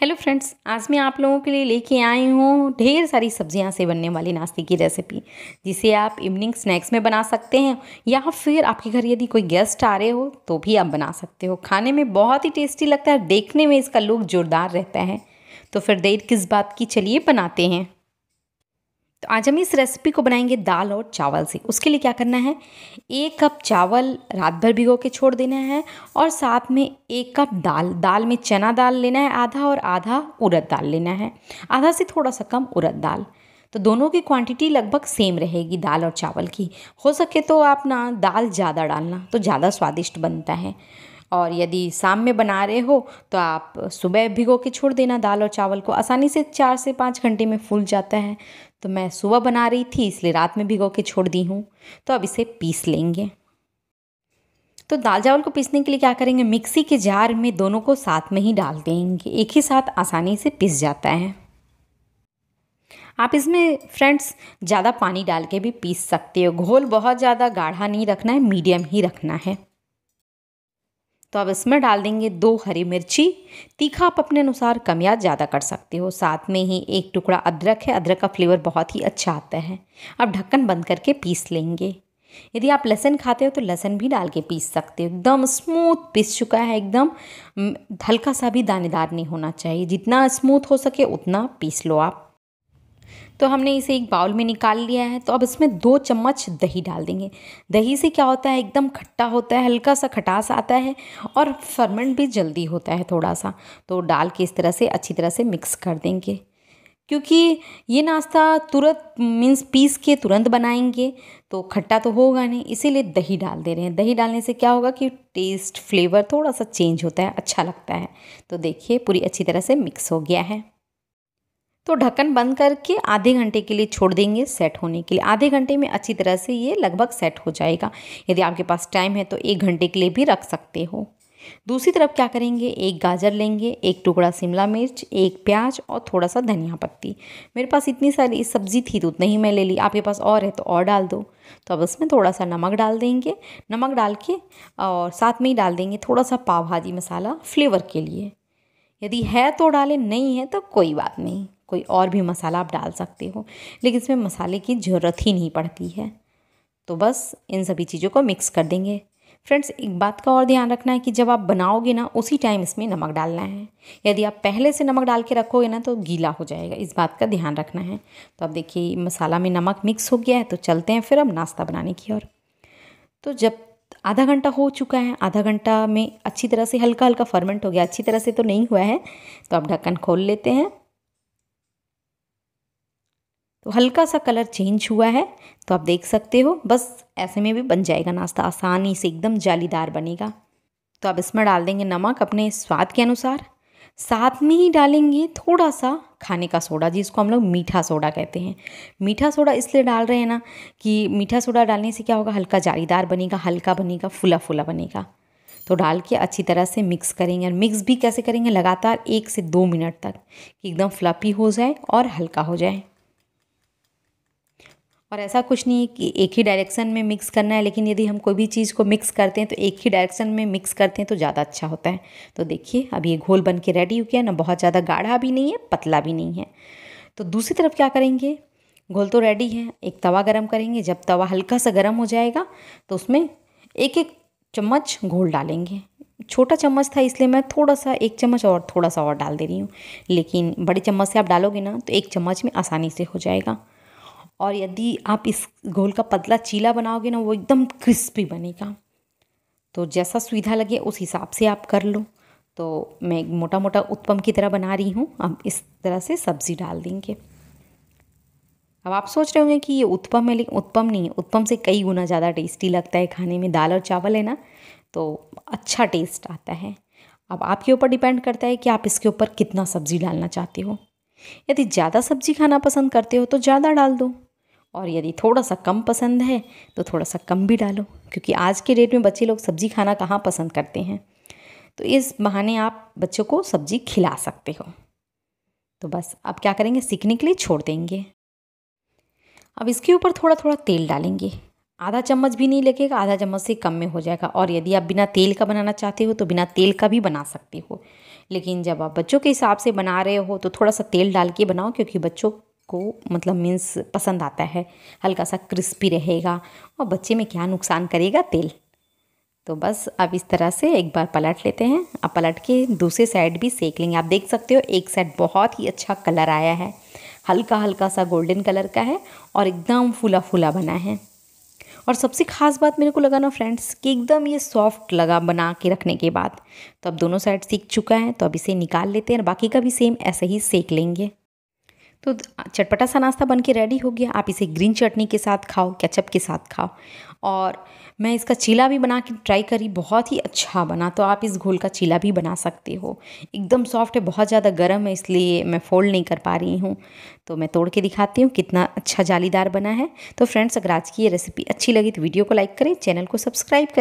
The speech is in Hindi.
हेलो फ्रेंड्स, आज मैं आप लोगों के लिए लेके आई हूँ ढेर सारी सब्जियाँ से बनने वाली नाश्ते की रेसिपी, जिसे आप इवनिंग स्नैक्स में बना सकते हैं या फिर आपके घर यदि कोई गेस्ट आ रहे हो तो भी आप बना सकते हो। खाने में बहुत ही टेस्टी लगता है, देखने में इसका लुक जोरदार रहता है। तो फिर देर किस बात की, चलिए बनाते हैं। तो आज हम इस रेसिपी को बनाएंगे दाल और चावल से। उसके लिए क्या करना है, एक कप चावल रात भर भिगो के छोड़ देना है और साथ में एक कप दाल में चना दाल लेना है आधा और आधा उड़द दाल लेना है, आधा से थोड़ा सा कम उड़द दाल। तो दोनों की क्वांटिटी लगभग सेम रहेगी दाल और चावल की। हो सके तो आप ना दाल ज़्यादा डालना, तो ज़्यादा स्वादिष्ट बनता है। और यदि शाम में बना रहे हो तो आप सुबह भिगो के छोड़ देना दाल और चावल को, आसानी से 4 से 5 घंटे में फूल जाता है। तो मैं सुबह बना रही थी इसलिए रात में भिगो के छोड़ दी हूँ। तो अब इसे पीस लेंगे। तो दाल चावल को पीसने के लिए क्या करेंगे, मिक्सी के जार में दोनों को साथ में ही डाल देंगे, एक ही साथ आसानी से पीस जाता है। आप इसमें फ्रेंड्स ज़्यादा पानी डाल के भी पीस सकते हो, घोल बहुत ज़्यादा गाढ़ा नहीं रखना है, मीडियम ही रखना है। तो अब इसमें डाल देंगे 2 हरी मिर्ची, तीखा आप अपने अनुसार कम या ज़्यादा कर सकते हो। साथ में ही एक टुकड़ा अदरक है, अदरक का फ्लेवर बहुत ही अच्छा आता है। अब ढक्कन बंद करके पीस लेंगे। यदि आप लहसुन खाते हो तो लहसुन भी डाल के पीस सकते हो। एकदम स्मूथ पीस चुका है, एकदम हल्का सा भी दानेदार नहीं होना चाहिए, जितना स्मूथ हो सके उतना पीस लो आप। तो हमने इसे एक बाउल में निकाल लिया है। तो अब इसमें 2 चम्मच दही डाल देंगे। दही से क्या होता है, एकदम खट्टा होता है, हल्का सा खटास आता है और फर्मेंट भी जल्दी होता है थोड़ा सा। तो डाल के इस तरह से अच्छी तरह से मिक्स कर देंगे, क्योंकि ये नाश्ता तुरंत मीन्स पीस के तुरंत बनाएंगे तो खट्टा तो होगा नहीं, इसीलिए दही डाल दे रहे हैं। दही डालने से क्या होगा कि टेस्ट फ्लेवर थोड़ा सा चेंज होता है, अच्छा लगता है। तो देखिए पूरी अच्छी तरह से मिक्स हो गया है। तो ढक्कन बंद करके आधे घंटे के लिए छोड़ देंगे सेट होने के लिए। आधे घंटे में अच्छी तरह से ये लगभग सेट हो जाएगा। यदि आपके पास टाइम है तो 1 घंटे के लिए भी रख सकते हो। दूसरी तरफ क्या करेंगे, एक गाजर लेंगे, एक टुकड़ा शिमला मिर्च, एक प्याज और थोड़ा सा धनिया पत्ती। मेरे पास इतनी सारी सब्जी थी तो उतना ही मैं ले ली, आपके पास और है तो और डाल दो। तो अब इसमें थोड़ा सा नमक डाल देंगे, नमक डाल के और साथ में ही डाल देंगे थोड़ा सा पाव भाजी मसाला फ्लेवर के लिए। यदि है तो डालें, नहीं है तो कोई बात नहीं, कोई और भी मसाला आप डाल सकते हो, लेकिन इसमें मसाले की ज़रूरत ही नहीं पड़ती है। तो बस इन सभी चीज़ों को मिक्स कर देंगे। फ्रेंड्स एक बात का और ध्यान रखना है कि जब आप बनाओगे ना उसी टाइम इसमें नमक डालना है। यदि आप पहले से नमक डाल के रखोगे ना तो गीला हो जाएगा, इस बात का ध्यान रखना है। तो अब देखिए मसाला में नमक मिक्स हो गया है। तो चलते हैं फिर अब नाश्ता बनाने की ओर। तो जब आधा घंटा हो चुका है, आधा घंटा में अच्छी तरह से हल्का हल्का फर्मेंट हो गया, अच्छी तरह से तो नहीं हुआ है। तो अब ढक्कन खोल लेते हैं। तो हल्का सा कलर चेंज हुआ है तो आप देख सकते हो। बस ऐसे में भी बन जाएगा नाश्ता, आसानी से एकदम जालीदार बनेगा। तो आप इसमें डाल देंगे नमक अपने स्वाद के अनुसार, साथ में ही डालेंगे थोड़ा सा खाने का सोडा, जिसको हम लोग मीठा सोडा कहते हैं। मीठा सोडा इसलिए डाल रहे हैं ना कि मीठा सोडा डालने से क्या होगा, हल्का जालीदार बनेगा, हल्का बनेगा, फुला फुला बनेगा। तो डाल के अच्छी तरह से मिक्स करेंगे। और मिक्स भी कैसे करेंगे, लगातार 1 से 2 मिनट तक, कि एकदम फ्लफी हो जाए और हल्का हो जाए। और ऐसा कुछ नहीं है कि एक ही डायरेक्शन में मिक्स करना है, लेकिन यदि हम कोई भी चीज़ को मिक्स करते हैं तो एक ही डायरेक्शन में मिक्स करते हैं तो ज़्यादा अच्छा होता है। तो देखिए अब ये घोल बन के रेडी हो गया, ना बहुत ज़्यादा गाढ़ा भी नहीं है, पतला भी नहीं है। तो दूसरी तरफ क्या करेंगे, घोल तो रेडी है, एक तवा गर्म करेंगे। जब तवा हल्का सा गर्म हो जाएगा तो उसमें 1-1 चम्मच घोल डालेंगे। छोटा चम्मच था इसलिए मैं थोड़ा सा 1 चम्मच और थोड़ा सा और डाल दे रही हूँ, लेकिन बड़े चम्मच से आप डालोगे ना तो 1 चम्मच में आसानी से हो जाएगा। और यदि आप इस घोल का पतला चीला बनाओगे ना, वो एकदम क्रिस्पी बनेगा। तो जैसा सुविधा लगे उस हिसाब से आप कर लो। तो मैं मोटा मोटा उत्पम की तरह बना रही हूँ। अब इस तरह से सब्ज़ी डाल देंगे। अब आप सोच रहे होंगे कि ये उत्पम है, लेकिन उत्पम नहीं है, उत्पम से कई गुना ज़्यादा टेस्टी लगता है खाने में। दाल और चावल है ना तो अच्छा टेस्ट आता है। अब आपके ऊपर डिपेंड करता है कि आप इसके ऊपर कितना सब्ज़ी डालना चाहते हो। यदि ज़्यादा सब्ज़ी खाना पसंद करते हो तो ज़्यादा डाल दो, और यदि थोड़ा सा कम पसंद है तो थोड़ा सा कम भी डालो, क्योंकि आज के डेट में बच्चे लोग सब्ज़ी खाना कहाँ पसंद करते हैं। तो इस बहाने आप बच्चों को सब्ज़ी खिला सकते हो। तो बस अब क्या करेंगे, सिकने के लिए छोड़ देंगे। अब इसके ऊपर थोड़ा थोड़ा तेल डालेंगे, आधा चम्मच भी नहीं लगेगा, आधा चम्मच से कम में हो जाएगा। और यदि आप बिना तेल का बनाना चाहते हो तो बिना तेल का भी बना सकते हो, लेकिन जब आप बच्चों के हिसाब से बना रहे हो तो थोड़ा सा तेल डाल के बनाओ, क्योंकि बच्चों को मतलब मीन्स पसंद आता है, हल्का सा क्रिस्पी रहेगा और बच्चे में क्या नुकसान करेगा तेल। तो बस अब इस तरह से एक बार पलट लेते हैं। अब पलट के दूसरे साइड भी सेक लेंगे। आप देख सकते हो एक साइड बहुत ही अच्छा कलर आया है, हल्का हल्का सा गोल्डन कलर का है और एकदम फूला फूला बना है। और सबसे ख़ास बात मेरे को लगा ना फ्रेंड्स कि एकदम ये सॉफ्ट लगा बना के रखने के बाद। तो अब दोनों साइड सेक चुका है, तो अब इसे निकाल लेते हैं और बाकी का भी सेम ऐसे ही सेक लेंगे। तो चटपटा सा नाश्ता बन के रेडी हो गया। आप इसे ग्रीन चटनी के साथ खाओ, केचप के साथ खाओ। और मैं इसका चीला भी बना के ट्राई करी, बहुत ही अच्छा बना। तो आप इस घोल का चीला भी बना सकते हो। एकदम सॉफ्ट है, बहुत ज़्यादा गर्म है इसलिए मैं फोल्ड नहीं कर पा रही हूँ। तो मैं तोड़ के दिखाती हूँ कितना अच्छा जालीदार बना है। तो फ्रेंड्स अगर आज की ये रेसिपी अच्छी लगी तो वीडियो को लाइक करें, चैनल को सब्सक्राइब करें।